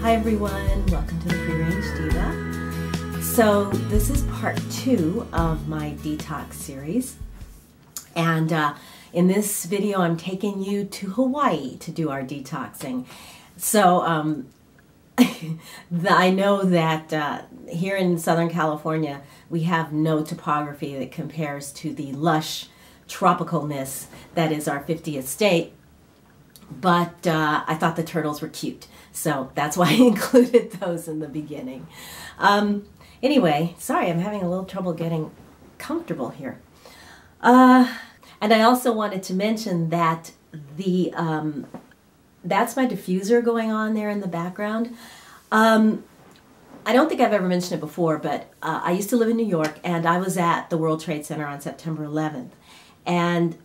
Hi everyone, welcome to the Free Range Diva. So this is part two of my detox series, and in this video I'm taking you to Hawaii to do our detoxing. So I know that here in Southern California we have no topography that compares to the lush tropicalness that is our 50th state. But I thought the turtles were cute, so that's why I included those in the beginning. Anyway, sorry, I'm having a little trouble getting comfortable here. And I also wanted to mention that the that's my diffuser going on there in the background. I don't think I've ever mentioned it before, but I used to live in New York, and I was at the World Trade Center on September 11th. And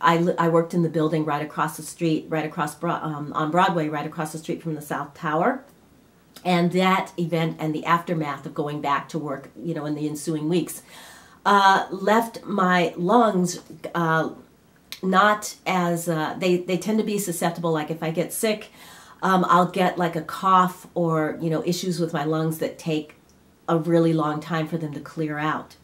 I worked in the building right across the street, on Broadway, right across the street from the South Tower. And that event and the aftermath of going back to work, you know, in the ensuing weeks, left my lungs not as, they tend to be susceptible. Like if I get sick, I'll get like a cough or, you know, issues with my lungs that take a really long time for them to clear out.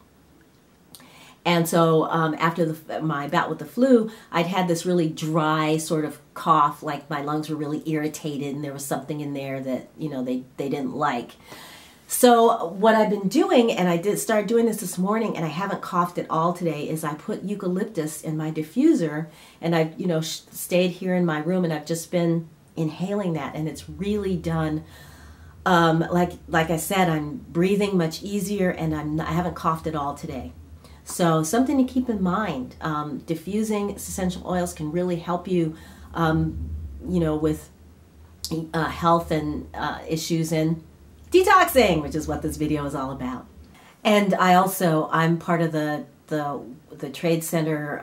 And so after my bout with the flu, I'd had this really dry sort of cough, like my lungs were really irritated and there was something in there that, you know, they didn't like. So what I've been doing, and I did start doing this morning, and I haven't coughed at all today, is I put eucalyptus in my diffuser, and I've, you know, stayed here in my room, and I've just been inhaling that, and it's really done. Like I said, I'm breathing much easier, and I haven't coughed at all today. So something to keep in mind, diffusing essential oils can really help you, you know, with health and issues and detoxing, which is what this video is all about. And I'm part of the Trade Center,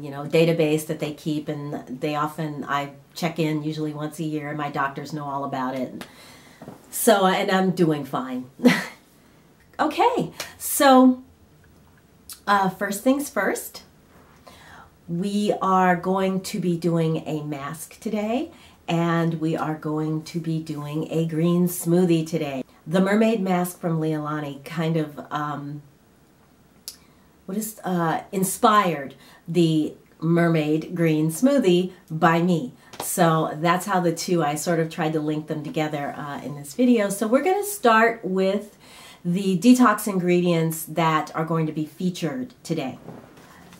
you know, database that they keep, and I check in usually once a year, and my doctors know all about it. So, and I'm doing fine. Okay, so... first things first, we are going to be doing a mask today, and we are going to be doing a green smoothie today. The Mermaid Mask from Leahlani kind of inspired the Mermaid Green Smoothie by me. So that's how the two, I sort of tried to link them together in this video. So we're going to start with the detox ingredients that are going to be featured today.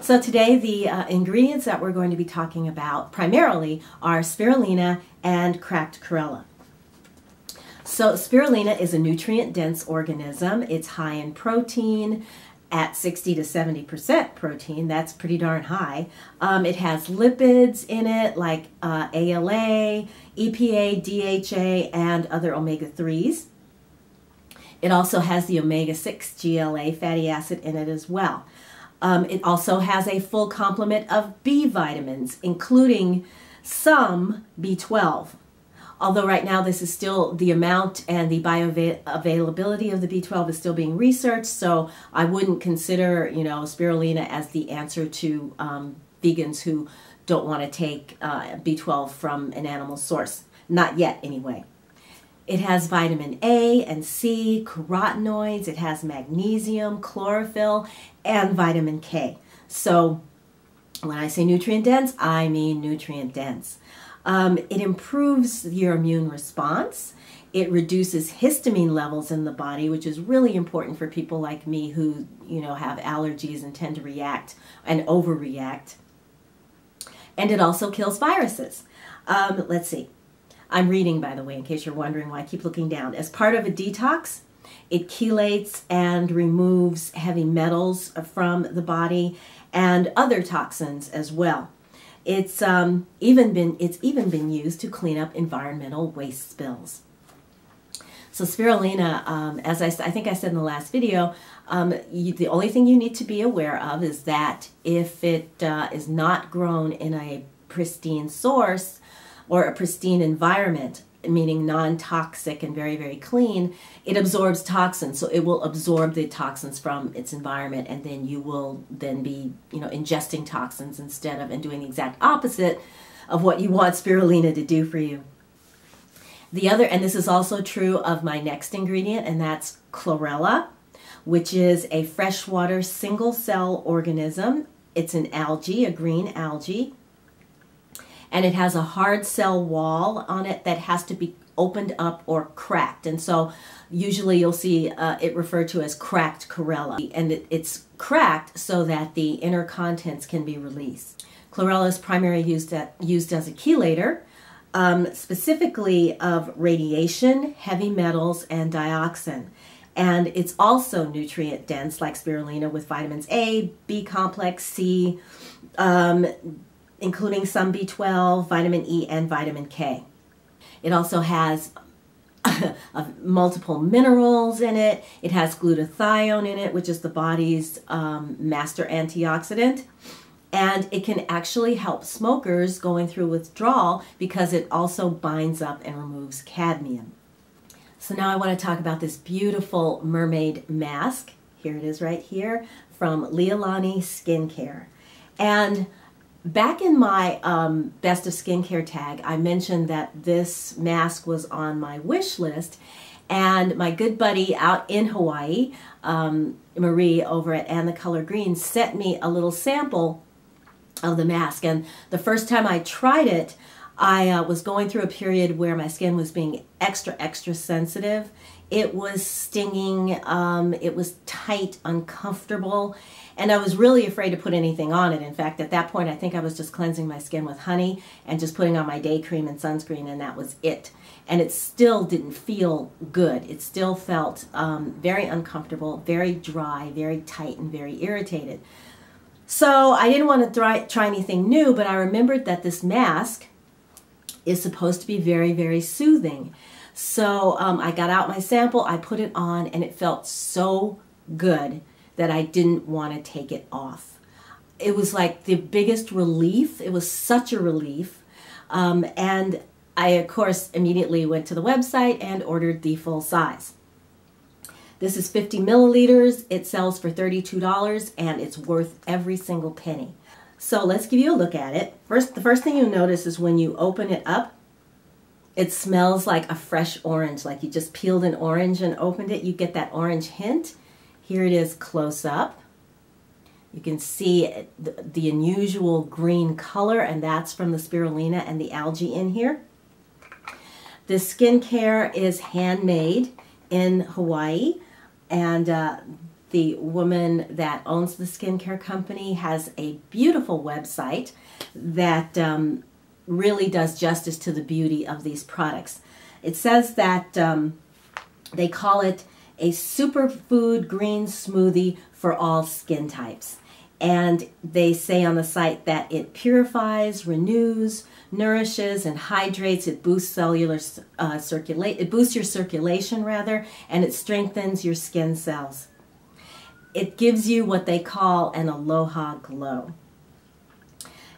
So today the ingredients that we're going to be talking about primarily are spirulina and cracked chlorella. So spirulina is a nutrient-dense organism. It's high in protein, at 60 to 70% protein. That's pretty darn high. It has lipids in it like ALA, EPA, DHA, and other omega-3s. It also has the omega-6 GLA fatty acid in it as well. It also has a full complement of B vitamins, including some B12. Although right now this is still, the amount and the bioavailability of the B12 is still being researched, so I wouldn't consider, you know, spirulina as the answer to vegans who don't want to take B12 from an animal source. Not yet, anyway. It has vitamin A and C, carotenoids, it has magnesium, chlorophyll, and vitamin K. So when I say nutrient dense, I mean nutrient dense. It improves your immune response. It reduces histamine levels in the body, which is really important for people like me who, you know, have allergies and tend to react and overreact. And it also kills viruses. Let's see. I'm reading, by the way, in case you're wondering why I keep looking down. As part of a detox, it chelates and removes heavy metals from the body and other toxins as well. It's even been used to clean up environmental waste spills. So spirulina, as I think I said in the last video, the only thing you need to be aware of is that if it is not grown in a pristine source, or a pristine environment, meaning non-toxic and very, very clean, it absorbs toxins. So it will absorb the toxins from its environment, and then you will then be, you know, ingesting toxins instead of, and doing the exact opposite of what you want spirulina to do for you. The other, and this is also true of my next ingredient, and that's chlorella, which is a freshwater single cell organism. It's an algae, a green algae, and it has a hard cell wall on it that has to be opened up or cracked. And so usually you'll see it referred to as cracked chlorella, and it's cracked so that the inner contents can be released. Chlorella is primarily used as a chelator, specifically of radiation, heavy metals, and dioxin. And it's also nutrient dense, like spirulina, with vitamins A, B complex, C, including some B12, vitamin E, and vitamin K. It also has multiple minerals in it. It has glutathione in it, which is the body's master antioxidant. And it can actually help smokers going through withdrawal because it also binds up and removes cadmium. So now I want to talk about this beautiful mermaid mask. Here it is right here from Leahlani Skincare. And back in my Best of Skincare tag, I mentioned that this mask was on my wish list, and my good buddy out in Hawaii, Marie over at Anna Color Green, sent me a little sample of the mask. And the first time I tried it, I was going through a period where my skin was being extra sensitive. It was stinging, it was tight, uncomfortable, and I was really afraid to put anything on it. In fact, at that point, I think I was just cleansing my skin with honey and just putting on my day cream and sunscreen, and that was it. And it still didn't feel good. It still felt very uncomfortable, very dry, very tight, and very irritated. So I didn't want to try anything new, but I remembered that this mask is supposed to be very soothing. So I got out my sample, I put it on, and it felt so good that I didn't want to take it off. It was like the biggest relief. It was such a relief. And I, of course, immediately went to the website and ordered the full size. This is 50 milliliters. It sells for $32, and it's worth every single penny. So let's give you a look at it. First, the first thing you notice is when you open it up, it smells like a fresh orange, like you just peeled an orange and opened it. You get that orange hint. Here it is close up. You can see the unusual green color, and that's from the spirulina and the algae in here. This skincare is handmade in Hawaii, and the woman that owns the skincare company has a beautiful website that really does justice to the beauty of these products. It says that they call it a superfood green smoothie for all skin types. And they say on the site that it purifies, renews, nourishes, and hydrates. It boosts cellular your circulation rather, and it strengthens your skin cells. It gives you what they call an aloha glow.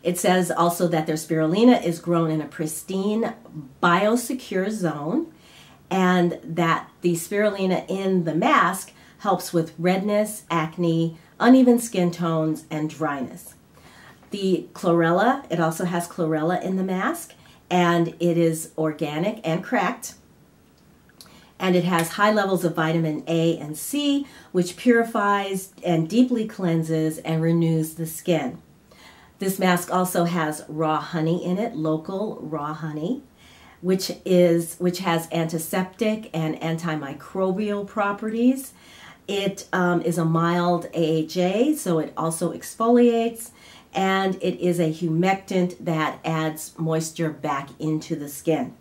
It says also that their spirulina is grown in a pristine biosecure zone, and that the spirulina in the mask helps with redness, acne, uneven skin tones, and dryness. The chlorella, it also has chlorella in the mask, and it is organic and cracked. And it has high levels of vitamin A and C, which purifies and deeply cleanses and renews the skin. This mask also has raw honey in it, local raw honey, which has antiseptic and antimicrobial properties. It is a mild AHA, so it also exfoliates, and it is a humectant that adds moisture back into the skin.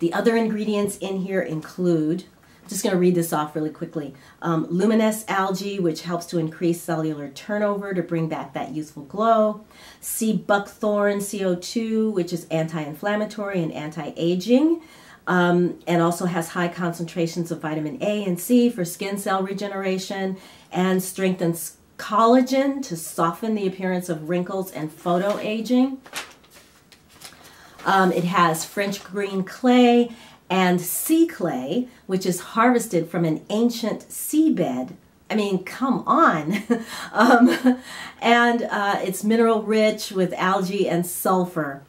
The other ingredients in here include, I'm just going to read this off really quickly, luminous algae, which helps to increase cellular turnover to bring back that youthful glow, sea buckthorn CO2, which is anti-inflammatory and anti-aging, and also has high concentrations of vitamin A and C for skin cell regeneration, and strengthens collagen to soften the appearance of wrinkles and photo-aging. It has French green clay and sea clay, which is harvested from an ancient seabed. I mean, come on. It's mineral rich with algae and sulfur.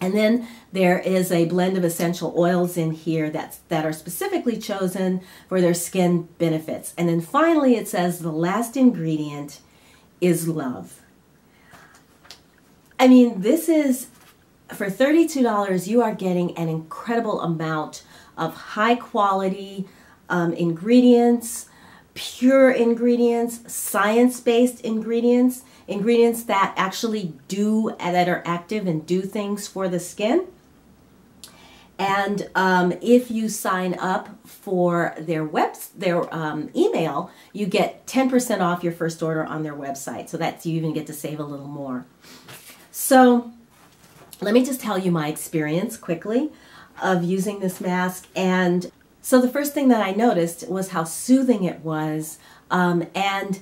And then there is a blend of essential oils in here that are specifically chosen for their skin benefits. And then finally, it says the last ingredient is love. I mean, this is, for $32, you are getting an incredible amount of high quality ingredients, pure ingredients, science-based ingredients, ingredients that actually that are active and do things for the skin. And if you sign up for their email, you get 10% off your first order on their website. So that's, you even get to save a little more. So let me just tell you my experience quickly of using this mask. And so the first thing that I noticed was how soothing it was. And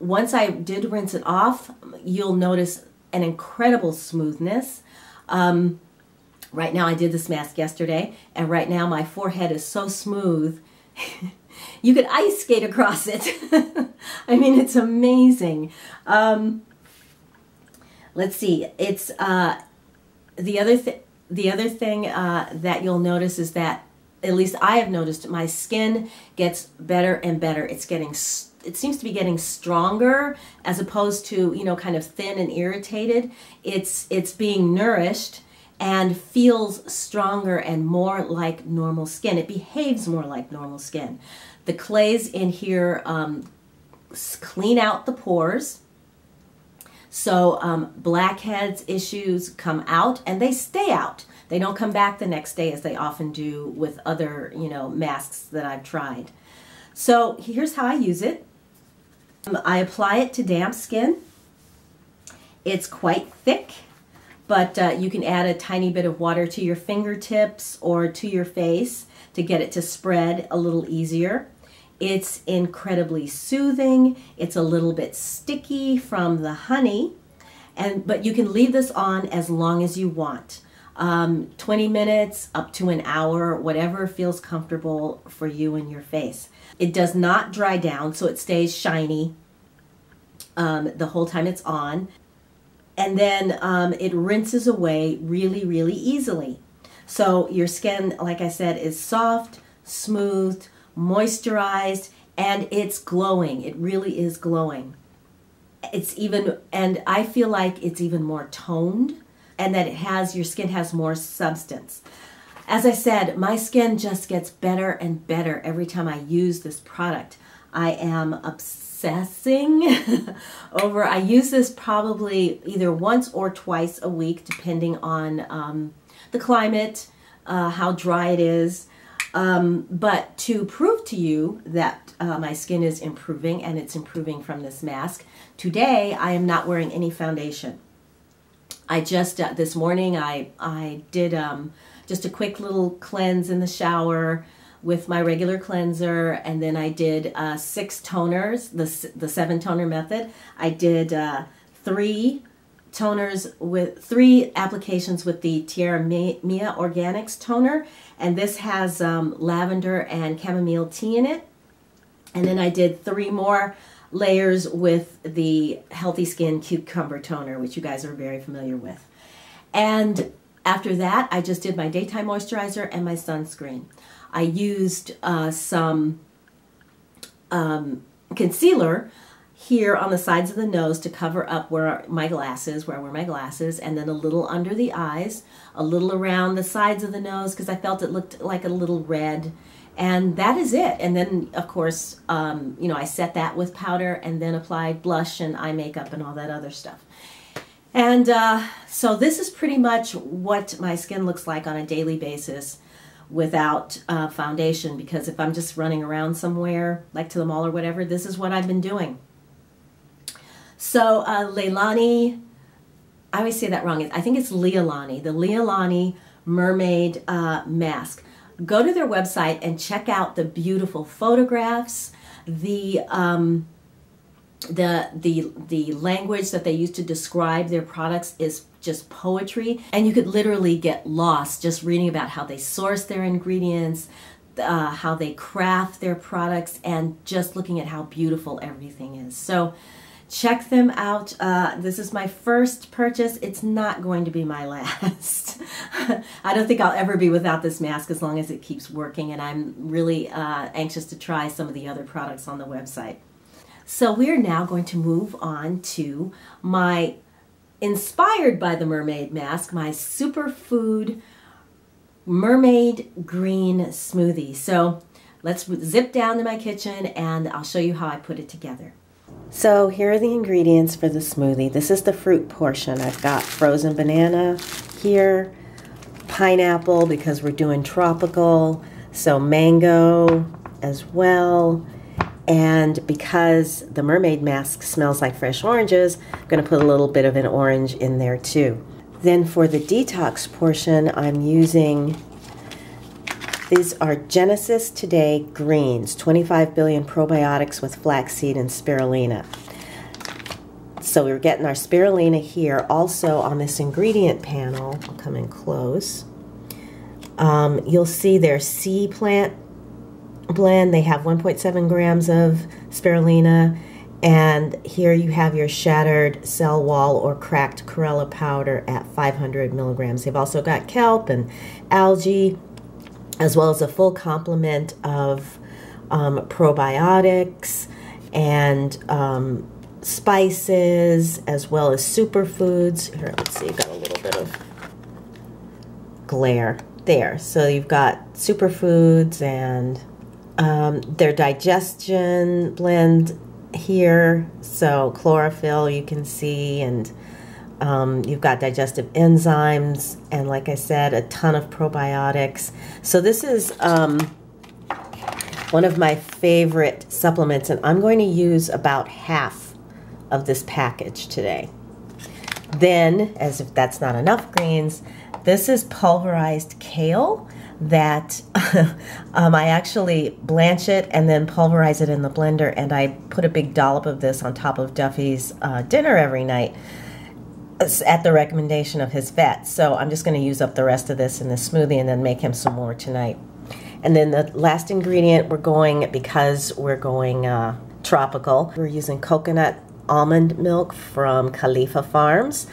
once I did rinse it off, you'll notice an incredible smoothness. Right now, I did this mask yesterday, and right now my forehead is so smooth. You could ice skate across it. I mean, it's amazing. Let's see. It's the other thing that you'll notice is that, at least I have noticed, my skin gets better and better. It's getting, it seems to be getting stronger, as opposed to, you know, kind of thin and irritated. It's being nourished and feels stronger and more like normal skin. It behaves more like normal skin. The clays in here clean out the pores. So blackheads issues come out, and they stay out. They don't come back the next day as they often do with other, you know, masks that I've tried. So here's how I use it. I apply it to damp skin. It's quite thick, but you can add a tiny bit of water to your fingertips or to your face to get it to spread a little easier. It's incredibly soothing. It's a little bit sticky from the honey, but you can leave this on as long as you want. 20 minutes up to an hour, whatever feels comfortable for you and your face. It does not dry down, so it stays shiny the whole time it's on. And then it rinses away really, really easily. So your skin, like I said, is soft, smooth, moisturized, and it's glowing. It really is glowing. It's even, and I feel like it's even more toned, and that it has, your skin has more substance. As I said, my skin just gets better and better every time I use this product. I am obsessing over, I use this probably either once or twice a week, depending on the climate, how dry it is. But to prove to you that my skin is improving, and it's improving from this mask, today I am not wearing any foundation. I just, this morning, I did just a quick little cleanse in the shower with my regular cleanser, and then I did 6 toners, the 7 toner method. I did 3 toners with 3 applications with the Tierra Mia Organics toner, and this has lavender and chamomile tea in it. And then I did 3 more layers with the Healthy Skin cucumber toner, which you guys are very familiar with. And after that, I just did my daytime moisturizer and my sunscreen. I used some concealer here on the sides of the nose to cover up where I wear my glasses, and then a little under the eyes, a little around the sides of the nose, because I felt it looked like a little red. And that is it. And then, of course, you know, I set that with powder, and then applied blush and eye makeup and all that other stuff. And so this is pretty much what my skin looks like on a daily basis without foundation, because if I'm just running around somewhere, like to the mall or whatever, this is what I've been doing. So Leahlani, I always say that wrong. I think it's Leahlani, the Leahlani Mermaid Mask. Go to their website and check out the beautiful photographs, the language that they use to describe their products is just poetry, and you could literally get lost just reading about how they source their ingredients, how they craft their products, and just looking at how beautiful everything is. So Check them out. This is my first purchase. It's not going to be my last. I don't think I'll ever be without this mask as long as it keeps working, and I'm really anxious to try some of the other products on the website. So we're now going to move on to my, inspired by the mermaid mask, my superfood mermaid green smoothie. So let's zip down to my kitchen and I'll show you how I put it together. So here are the ingredients for the smoothie. This is the fruit portion. I've got frozen banana here, pineapple because we're doing tropical, so mango as well. And because the mermaid mask smells like fresh oranges, I'm going to put a little bit of an orange in there too. Then for the detox portion, I'm using, these are Genesis Today Greens, 25 billion probiotics with flaxseed and spirulina. So we're getting our spirulina here. Also on this ingredient panel, I'll come in close, you'll see their sea plant blend. They have 1.7 grams of spirulina. And here you have your shattered cell wall or cracked chlorella powder at 500 milligrams. They've also got kelp and algae, as well as a full complement of probiotics and spices, as well as superfoods. Here, let's see, you've got a little bit of glare there. So you've got superfoods and their digestion blend here. So chlorophyll you can see, and you've got digestive enzymes, and like I said, a ton of probiotics. So this is one of my favorite supplements, and I'm going to use about half of this package today. Then, as if that's not enough greens, this is pulverized kale that I actually blanch it and then pulverize it in the blender, and I put a big dollop of this on top of Duffy's dinner every night, at the recommendation of his vet. So I'm just going to use up the rest of this in the smoothie and then make him some more tonight. And then the last ingredient, we're going, because we're going tropical, we're using coconut almond milk from Khalifa Farms.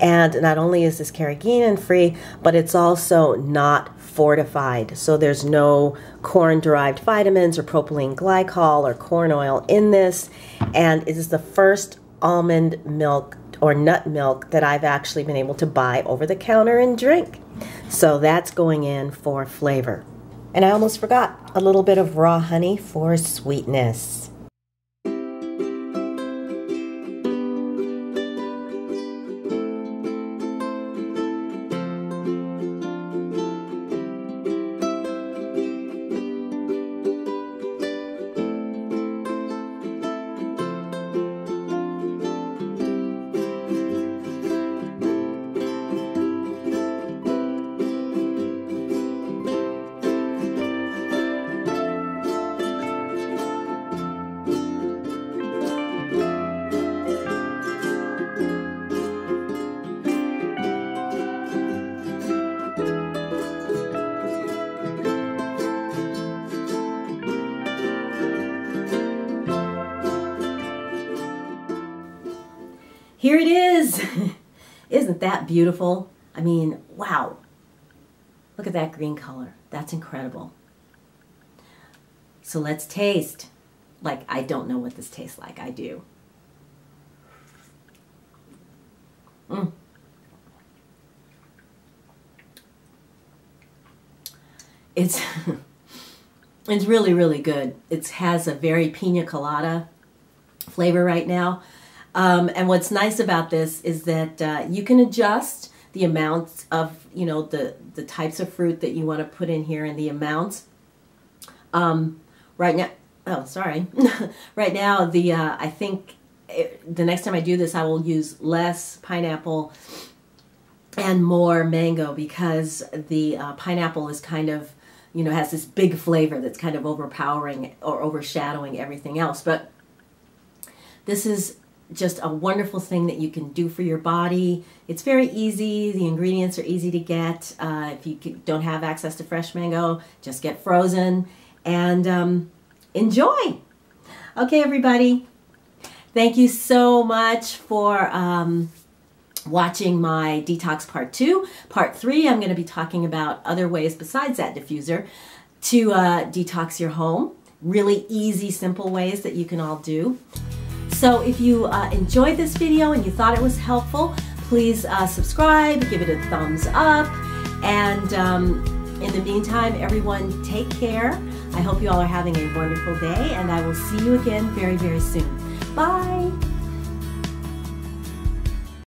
And not only is this carrageenan free, but it's also not fortified. So there's no corn-derived vitamins or propylene glycol or corn oil in this. And it is the first almond milk or nut milk that I've actually been able to buy over the counter and drink. So that's going in for flavor. And I almost forgot, a little bit of raw honey for sweetness. Here it is. Isn't that beautiful? I mean, wow. Look at that green color. That's incredible. So let's taste. Like, I don't know what this tastes like. I do. It's really, really good. It has a very pina colada flavor right now. And what's nice about this is that you can adjust the amounts of, you know, the types of fruit that you want to put in here and the amounts. Right now, oh, sorry. Right now, the I think the next time I do this, I will use less pineapple and more mango, because the pineapple is kind of, you know, has this big flavor that's kind of overpowering or overshadowing everything else. But this is just a wonderful thing that you can do for your body. It's very easy. The ingredients are easy to get. If you don't have access to fresh mango, just get frozen and enjoy. Okay, everybody. Thank you so much for watching my detox part two. Part three, I'm going to be talking about other ways besides that diffuser to detox your home. Really easy, simple ways that you can all do. So if you enjoyed this video and you thought it was helpful, please subscribe, give it a thumbs up, and in the meantime, everyone take care. I hope you all are having a wonderful day, and I will see you again very, very soon. Bye!